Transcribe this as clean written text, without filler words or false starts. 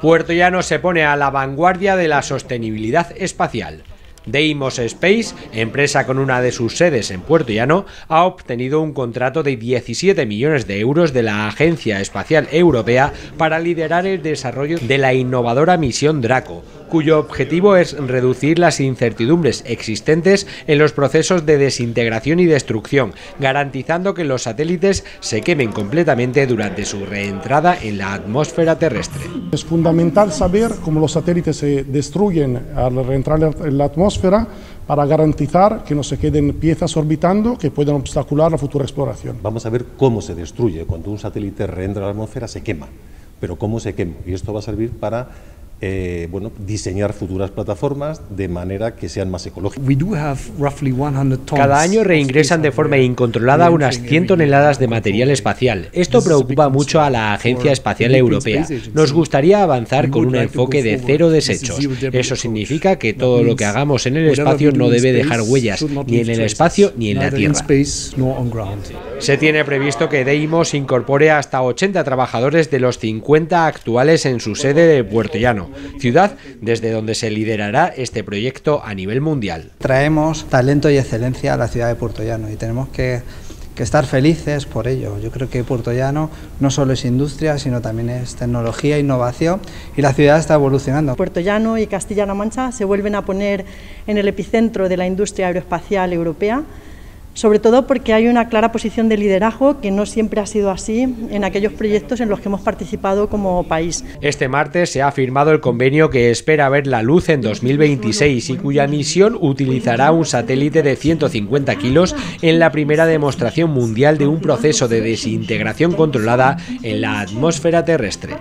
Puertollano se pone a la vanguardia de la sostenibilidad espacial. Deimos Space, empresa con una de sus sedes en Puertollano, ha obtenido un contrato de 17 millones de euros de la Agencia Espacial Europea para liderar el desarrollo de la innovadora misión Draco, cuyo objetivo es reducir las incertidumbres existentes en los procesos de desintegración y destrucción, garantizando que los satélites se quemen completamente durante su reentrada en la atmósfera terrestre. Es fundamental saber cómo los satélites se destruyen al reentrar en la atmósfera para garantizar que no se queden piezas orbitando que puedan obstacular la futura exploración. Vamos a ver cómo se destruye. Cuando un satélite reentra en la atmósfera se quema, pero cómo se quema. Y esto va a servir para diseñar futuras plataformas de manera que sean más ecológicas. Cada año reingresan de forma incontrolada unas 100 toneladas de material espacial. Esto preocupa mucho a la Agencia Espacial Europea. Nos gustaría avanzar con un enfoque de cero desechos. Eso significa que todo lo que hagamos en el espacio no debe dejar huellas, ni en el espacio ni en la Tierra. Se tiene previsto que Deimos incorpore hasta 80 trabajadores de los 50 actuales en su sede de Puertollano, ciudad desde donde se liderará este proyecto a nivel mundial. Traemos talento y excelencia a la ciudad de Puertollano y tenemos que estar felices por ello. Yo creo que Puertollano no solo es industria, sino también es tecnología, innovación, y la ciudad está evolucionando. Puertollano y Castilla-La Mancha se vuelven a poner en el epicentro de la industria aeroespacial europea, sobre todo porque hay una clara posición de liderazgo que no siempre ha sido así en aquellos proyectos en los que hemos participado como país. Este martes se ha firmado el convenio que espera ver la luz en 2026 y cuya misión utilizará un satélite de 150 kilos en la primera demostración mundial de un proceso de desintegración controlada en la atmósfera terrestre.